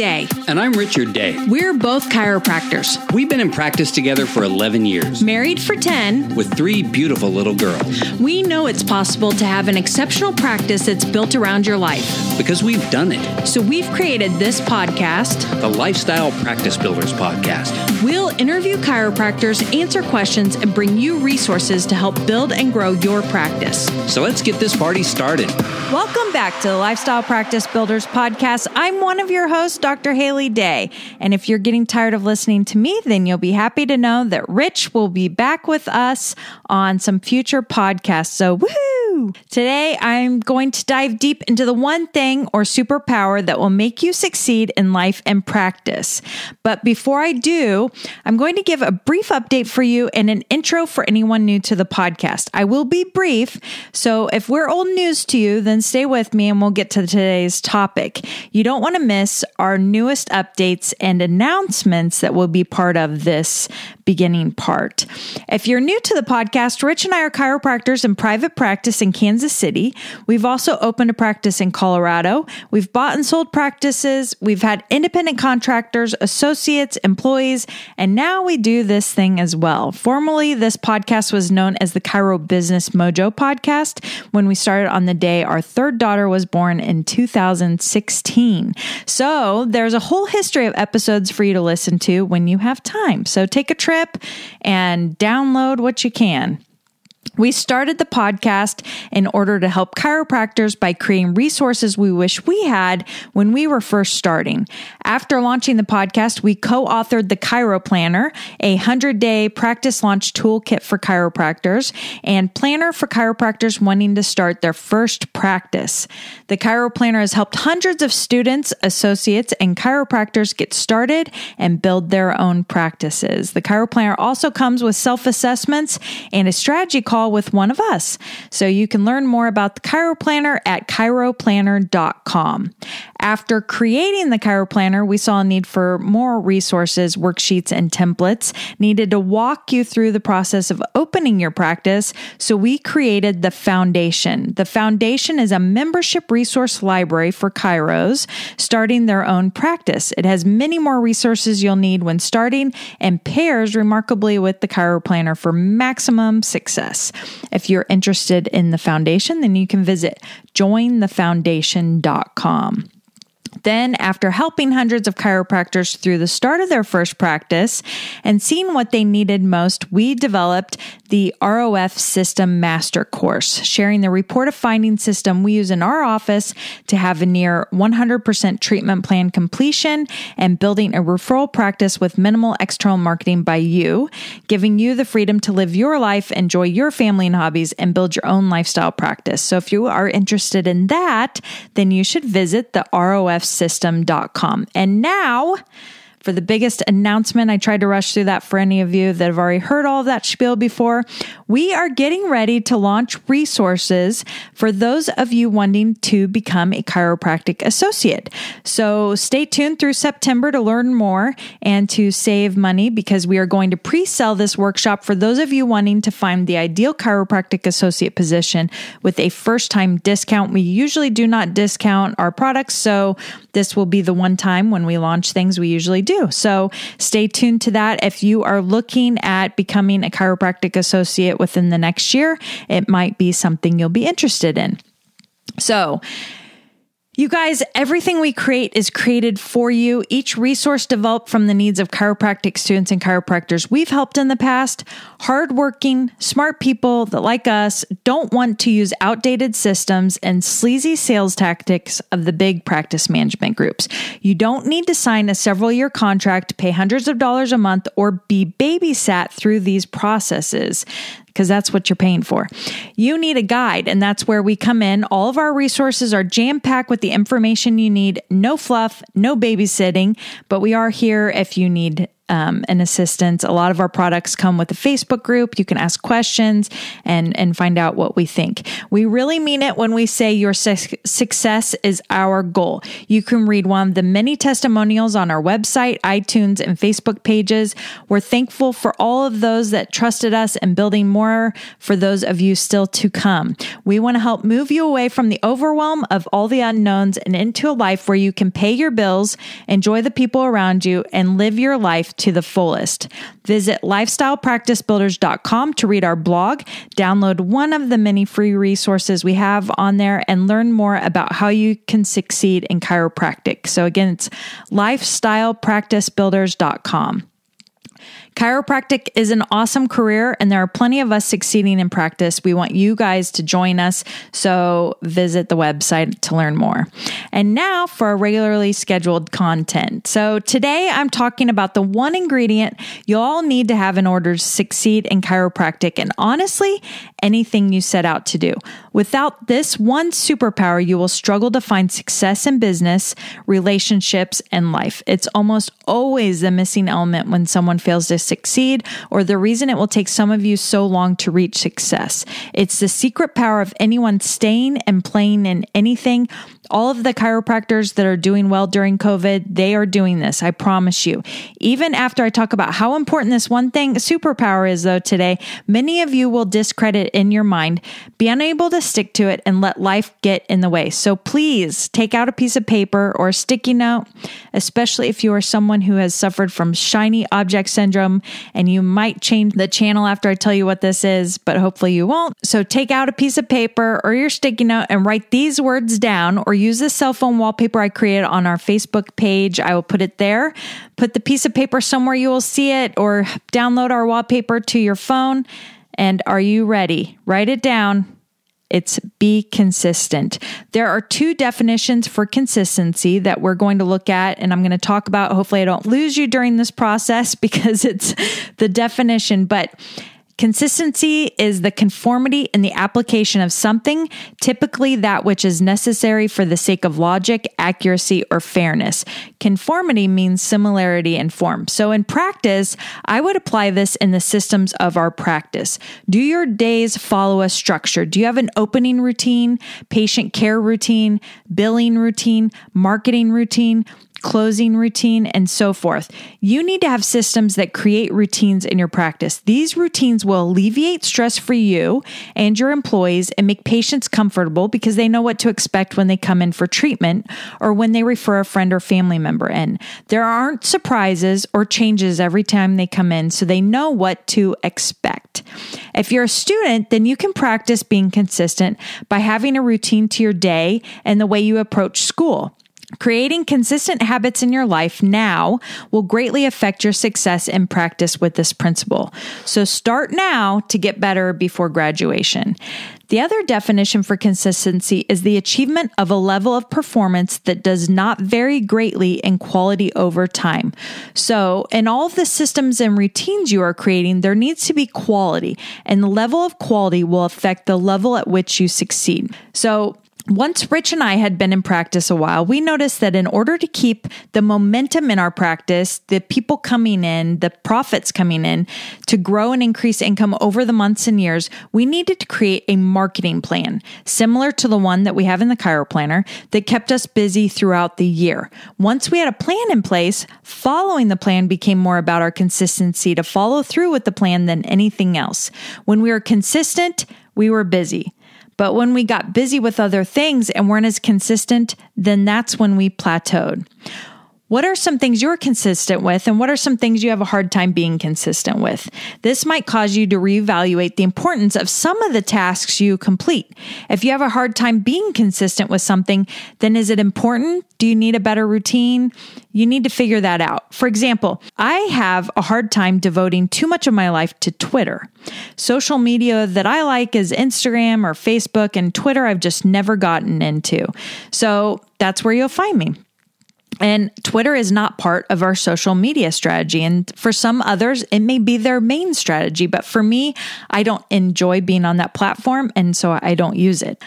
Day. And I'm Richard Day. We're both chiropractors. We've been in practice together for 11 years. Married for 10. With 3 beautiful little girls. We know it's possible to have an exceptional practice that's built around your life. Because we've done it. So we've created this podcast, the Lifestyle Practice Builders Podcast. We'll interview chiropractors, answer questions, and bring you resources to help build and grow your practice. So let's get this party started. Welcome back to the Lifestyle Practice Builders Podcast. I'm one of your hosts, Dr. Haley Day. And if you're getting tired of listening to me, then you'll be happy to know that Rich will be back with us on some future podcasts. So woohoo! Today, I'm going to dive deep into the one thing or superpower that will make you succeed in life and practice. But before I do, I'm going to give a brief update for you and an intro for anyone new to the podcast. I will be brief, so if we're old news to you, then stay with me and we'll get to today's topic. You don't want to miss our newest updates and announcements that will be part of this beginning part. If you're new to the podcast, Rich and I are chiropractors in private practice in Kansas City. We've also opened a practice in Colorado. We've bought and sold practices. We've had independent contractors, associates, employees, and now we do this thing as well. Formerly, this podcast was known as the Cairo Business Mojo Podcast when we started on the day our third daughter was born in 2016. So there's a whole history of episodes for you to listen to when you have time. So take a trip and download what you can. We started the podcast in order to help chiropractors by creating resources we wish we had when we were first starting. After launching the podcast, we co-authored the Chiro Planner, a 100-day practice launch toolkit for chiropractors, and planner for chiropractors wanting to start their first practice. The Chiro Planner has helped hundreds of students, associates, and chiropractors get started and build their own practices. The Chiro Planner also comes with self-assessments and a strategy call with one of us. So you can learn more about the Chiro Planner at chiroplanner.com. After creating the Chiro Planner, we saw a need for more resources, worksheets, and templates needed to walk you through the process of opening your practice. So we created the Foundation. The Foundation is a membership resource library for chiros starting their own practice. It has many more resources you'll need when starting and pairs remarkably with the Chiro Planner for maximum success. If you're interested in the Foundation, then you can visit jointhefoundation.com. Then, after helping hundreds of chiropractors through the start of their first practice and seeing what they needed most, we developed the ROF System Master Course, sharing the report of finding system we use in our office to have a near 100% treatment plan completion and building a referral practice with minimal external marketing by you, giving you the freedom to live your life, enjoy your family and hobbies, and build your own lifestyle practice. So if you are interested in that, then you should visit the rofsystem.com. And now, for the biggest announcement, I tried to rush through that for any of you that have already heard all of that spiel before. We are getting ready to launch resources for those of you wanting to become a chiropractic associate. So stay tuned through September to learn more and to save money because we are going to pre-sell this workshop for those of you wanting to find the ideal chiropractic associate position with a first-time discount. We usually do not discount our products, so this will be the one time when we launch things we usually do. So stay tuned to that. If you are looking at becoming a chiropractic associate within the next year, it might be something you'll be interested in. So you guys, everything we create is created for you. Each resource developed from the needs of chiropractic students and chiropractors we've helped in the past. Hardworking, smart people that, like us, don't want to use outdated systems and sleazy sales tactics of the big practice management groups. You don't need to sign a several-year contract, pay hundreds of dollars a month, or be babysat through these processes, because that's what you're paying for. You need a guide, and that's where we come in. All of our resources are jam-packed with the information you need. No fluff, no babysitting, but we are here if you need and assistance. A lot of our products come with a Facebook group. You can ask questions and find out what we think. We really mean it when we say your success is our goal. You can read one of the many testimonials on our website, iTunes, and Facebook pages. We're thankful for all of those that trusted us and building more for those of you still to come. We want to help move you away from the overwhelm of all the unknowns and into a life where you can pay your bills, enjoy the people around you, and live your life to the fullest. Visit lifestylepracticebuilders.com to read our blog, download one of the many free resources we have on there, and learn more about how you can succeed in chiropractic. So again, it's lifestylepracticebuilders.com. Chiropractic is an awesome career, and there are plenty of us succeeding in practice. We want you guys to join us, so visit the website to learn more. And now for our regularly scheduled content. So today I'm talking about the one ingredient you all need to have in order to succeed in chiropractic, and honestly, anything you set out to do. Without this one superpower, you will struggle to find success in business, relationships, and life. It's almost always the missing element when someone fails to succeed, or the reason it will take some of you so long to reach success. It's the secret power of anyone staying and playing in anything. All of the chiropractors that are doing well during COVID, they are doing this, I promise you. Even after I talk about how important this one thing, superpower is though today, many of you will discredit it in your mind, be unable to stick to it, and let life get in the way. So please take out a piece of paper or a sticky note, especially if you are someone who has suffered from shiny object syndrome, and you might change the channel after I tell you what this is, but hopefully you won't. So take out a piece of paper or your sticky note and write these words down, or use the cell phone wallpaper I created on our Facebook page. I will put it there. Put the piece of paper somewhere you will see it, or download our wallpaper to your phone. And are you ready? Write it down. It's be consistent. There are two definitions for consistency that we're going to look at, and I'm going to talk about. Hopefully I don't lose you during this process because it's the definition, but consistency is the conformity in the application of something, typically that which is necessary for the sake of logic, accuracy, or fairness. Conformity means similarity in form. So in practice, I would apply this in the systems of our practice. Do your days follow a structure? Do you have an opening routine, patient care routine, billing routine, marketing routine, closing routine, and so forth? You need to have systems that create routines in your practice. These routines will alleviate stress for you and your employees and make patients comfortable because they know what to expect when they come in for treatment or when they refer a friend or family member in. There aren't surprises or changes every time they come in, so they know what to expect. If you're a student, then you can practice being consistent by having a routine to your day and the way you approach school. Creating consistent habits in your life now will greatly affect your success in practice with this principle. So start now to get better before graduation. The other definition for consistency is the achievement of a level of performance that does not vary greatly in quality over time. So in all of the systems and routines you are creating, there needs to be quality, and the level of quality will affect the level at which you succeed. So once Rich and I had been in practice a while, we noticed that in order to keep the momentum in our practice, the people coming in, the profits coming in, to grow and increase income over the months and years, we needed to create a marketing plan similar to the one that we have in the Chiro Planner that kept us busy throughout the year. Once we had a plan in place, following the plan became more about our consistency to follow through with the plan than anything else. When we were consistent, we were busy. But when we got busy with other things and weren't as consistent, then that's when we plateaued. What are some things you're consistent with, and what are some things you have a hard time being consistent with? This might cause you to reevaluate the importance of some of the tasks you complete. If you have a hard time being consistent with something, then is it important? Do you need a better routine? You need to figure that out. For example, I have a hard time devoting too much of my life to Twitter. Social media that I like is Instagram or Facebook, and Twitter I've just never gotten into. So that's where you'll find me. And Twitter is not part of our social media strategy. And for some others, it may be their main strategy. But for me, I don't enjoy being on that platform, and so I don't use it.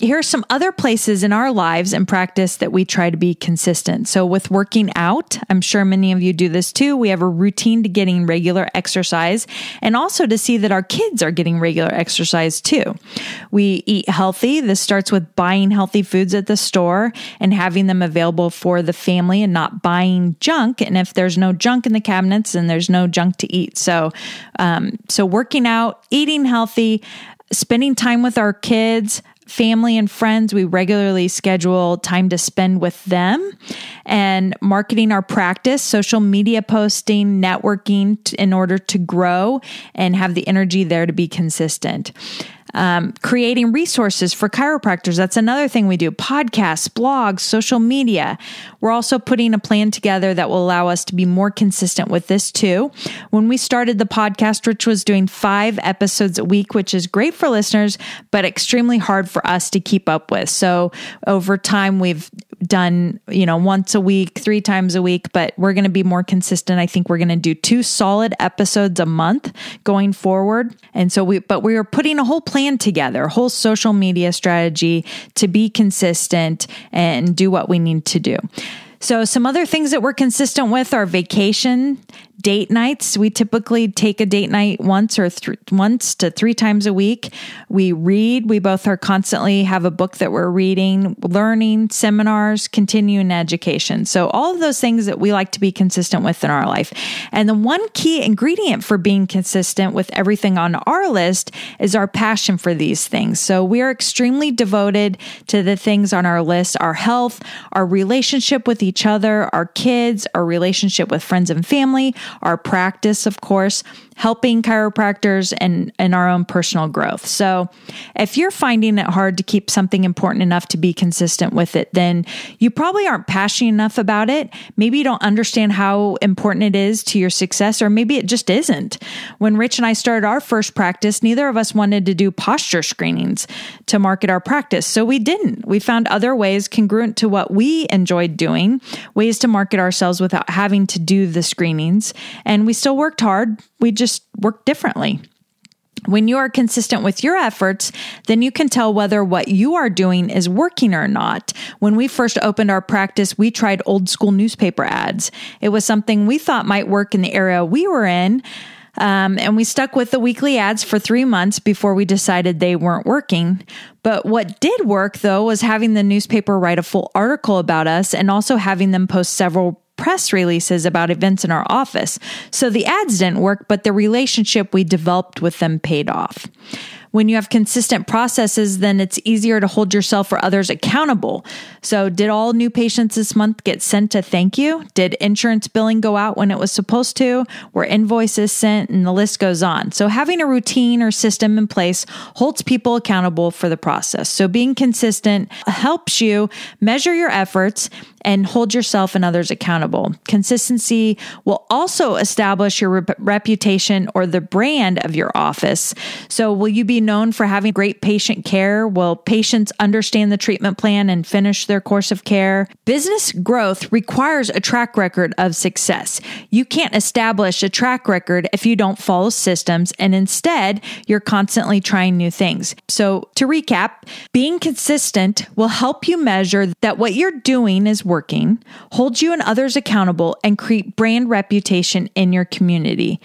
Here are some other places in our lives and practice that we try to be consistent. So with working out, I'm sure many of you do this too. We have a routine to getting regular exercise and also to see that our kids are getting regular exercise too. We eat healthy. This starts with buying healthy foods at the store and having them available for the family and not buying junk. And if there's no junk in the cabinets, then there's no junk to eat. So working out, eating healthy, spending time with our kids, family and friends, we regularly schedule time to spend with them, and marketing our practice, social media posting, networking in order to grow and have the energy there to be consistent. Creating resources for chiropractors. That's another thing we do. Podcasts, blogs, social media. We're also putting a plan together that will allow us to be more consistent with this too. When we started the podcast, Rich was doing 5 episodes a week, which is great for listeners, but extremely hard for us to keep up with. So over time, we've done, once a week, 3 times a week, but we're going to be more consistent. I think we're going to do 2 solid episodes a month going forward. And so we are putting a whole plan together, a whole social media strategy to be consistent and do what we need to do. So some other things that we're consistent with are vacation, date nights. We typically take a date night once to three times a week. We read. We both are constantly have a book that we're reading, learning, seminars, continuing education. So all of those things that we like to be consistent with in our life. And the one key ingredient for being consistent with everything on our list is our passion for these things. So we are extremely devoted to the things on our list, our health, our relationship with each other, our kids, our relationship with friends and family, our practice, of course, helping chiropractors, and our own personal growth. So if you're finding it hard to keep something important enough to be consistent with it, then you probably aren't passionate enough about it. Maybe you don't understand how important it is to your success, or maybe it just isn't. When Rich and I started our first practice, neither of us wanted to do posture screenings to market our practice. So we didn't. We found other ways congruent to what we enjoyed doing, ways to market ourselves without having to do the screenings. And we still worked hard. We just work differently. When you are consistent with your efforts, then you can tell whether what you are doing is working or not. When we first opened our practice, we tried old school newspaper ads. It was something we thought might work in the area we were in. And we stuck with the weekly ads for 3 months before we decided they weren't working. But what did work, though, was having the newspaper write a full article about us and also having them post several press releases about events in our office. So the ads didn't work, but the relationship we developed with them paid off. When you have consistent processes, then it's easier to hold yourself or others accountable. So did all new patients this month get sent a thank you? Did insurance billing go out when it was supposed to? Were invoices sent? And the list goes on. So having a routine or system in place holds people accountable for the process. So being consistent helps you measure your efforts and hold yourself and others accountable. Consistency will also establish your reputation or the brand of your office. So will you be known for having great patient care? Will patients understand the treatment plan and finish their course of care? Business growth requires a track record of success. You can't establish a track record if you don't follow systems, and instead, you're constantly trying new things. So to recap, being consistent will help you measure that what you're doing is working, hold you and others accountable, and create brand reputation in your community.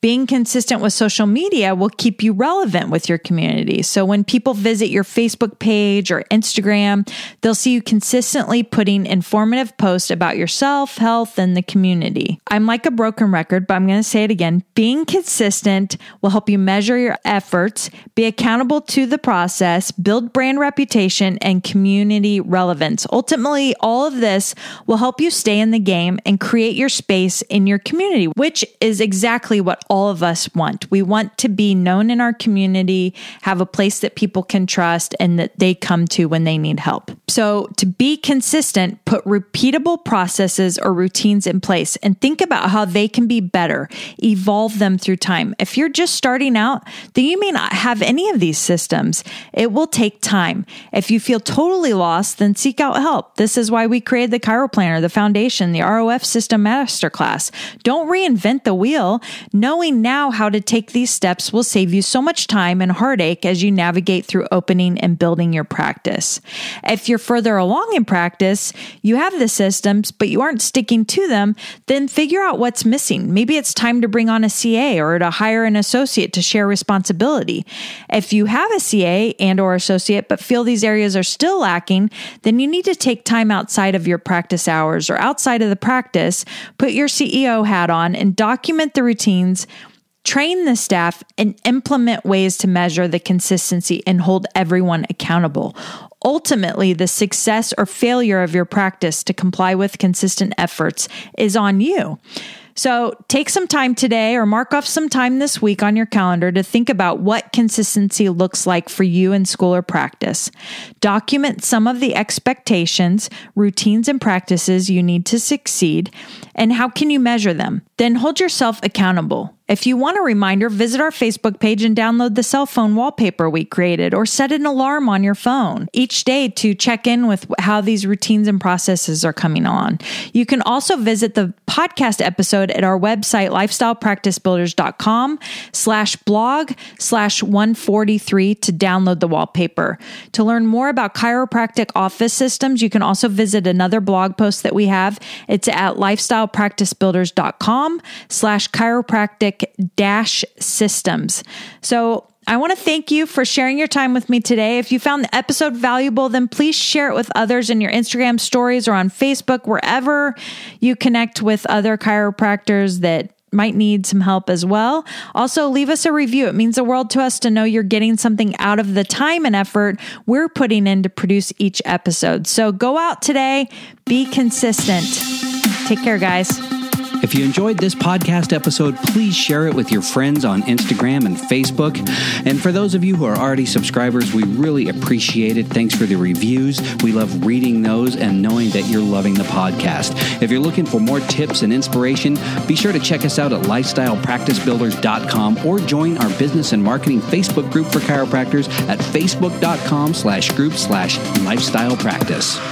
Being consistent with social media will keep you relevant with your community. So when people visit your Facebook page or Instagram, they'll see you consistently putting informative posts about yourself, health, and the community. I'm like a broken record, but I'm going to say it again. Being consistent will help you measure your efforts, be accountable to the process, build brand reputation, and community relevance. Ultimately, all of this will help you stay in the game and create your space in your community, which is exactly what all of us want. We want to be known in our community, have a place that people can trust and that they come to when they need help. So to be consistent, put repeatable processes or routines in place and think about how they can be better, evolve them through time. If you're just starting out, then you may not have any of these systems. It will take time. If you feel totally lost, then seek out help. This is why we created the Chiro Planner, the Foundation, the ROF System Masterclass. Don't reinvent the wheel. Know knowing now how to take these steps will save you so much time and heartache as you navigate through opening and building your practice. If you're further along in practice, you have the systems, but you aren't sticking to them, then figure out what's missing. Maybe it's time to bring on a CA or to hire an associate to share responsibility. If you have a CA and/or associate, but feel these areas are still lacking, then you need to take time outside of your practice hours or outside of the practice, put your CEO hat on and document the routines, train the staff, and implement ways to measure the consistency and hold everyone accountable. Ultimately, the success or failure of your practice to comply with consistent efforts is on you. So take some time today or mark off some time this week on your calendar to think about what consistency looks like for you in school or practice. Document some of the expectations, routines, and practices you need to succeed, and how can you measure them? Then hold yourself accountable. If you want a reminder, visit our Facebook page and download the cell phone wallpaper we created, or set an alarm on your phone each day to check in with how these routines and processes are coming on. You can also visit the podcast episode at our website, lifestylepracticebuilders.com/blog/143 to download the wallpaper. To learn more about chiropractic office systems, you can also visit another blog post that we have. It's at lifestylepracticebuilders.com/chiropractic-systems. So I want to thank you for sharing your time with me today. If you found the episode valuable, then please share it with others in your Instagram stories or on Facebook, wherever you connect with other chiropractors that might need some help as well. Also, leave us a review. It means the world to us to know you're getting something out of the time and effort we're putting in to produce each episode. So go out today, be consistent. Take care, guys. If you enjoyed this podcast episode, please share it with your friends on Instagram and Facebook. And for those of you who are already subscribers, we really appreciate it. Thanks for the reviews. We love reading those and knowing that you're loving the podcast. If you're looking for more tips and inspiration, be sure to check us out at lifestylepracticebuilders.com or join our business and marketing Facebook group for chiropractors at facebook.com/group/lifestylepractice.